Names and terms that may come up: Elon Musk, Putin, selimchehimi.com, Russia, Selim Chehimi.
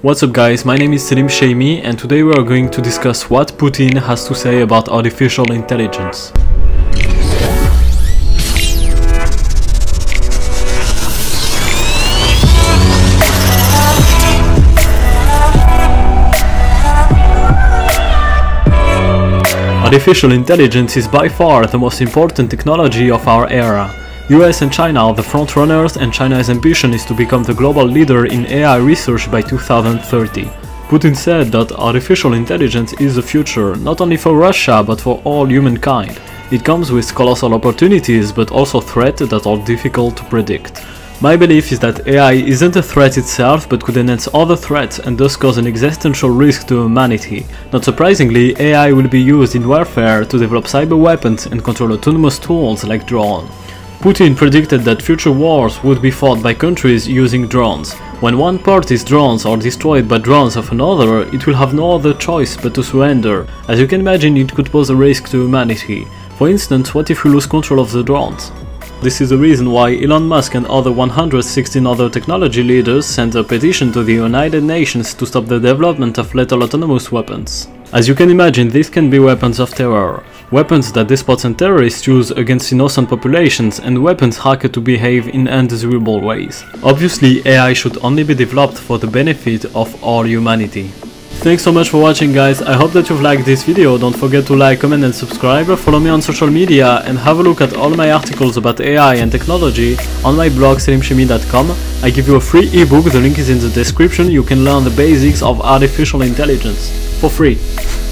What's up guys, my name is Selim Chehimi and today we are going to discuss what Putin has to say about artificial intelligence. Artificial intelligence is by far the most important technology of our era. US and China are the front-runners, and China's ambition is to become the global leader in AI research by 2030. Putin said that artificial intelligence is the future, not only for Russia but for all humankind. It comes with colossal opportunities but also threats that are difficult to predict. My belief is that AI isn't a threat itself but could enhance other threats and thus cause an existential risk to humanity. Not surprisingly, AI will be used in warfare to develop cyber weapons and control autonomous tools like drones. Putin predicted that future wars would be fought by countries using drones. When one party's drones are destroyed by drones of another, it will have no other choice but to surrender. As you can imagine, it could pose a risk to humanity. For instance, what if we lose control of the drones? This is the reason why Elon Musk and other 116 other technology leaders sent a petition to the United Nations to stop the development of lethal autonomous weapons. As you can imagine, these can be weapons of terror. Weapons that despots and terrorists use against innocent populations, and weapons hacked to behave in undesirable ways. Obviously, AI should only be developed for the benefit of all humanity. Thanks so much for watching guys, I hope that you've liked this video. Don't forget to like, comment and subscribe, follow me on social media and have a look at all my articles about AI and technology on my blog selimchehimi.com. I give you a free ebook, the link is in the description. You can learn the basics of artificial intelligence for free.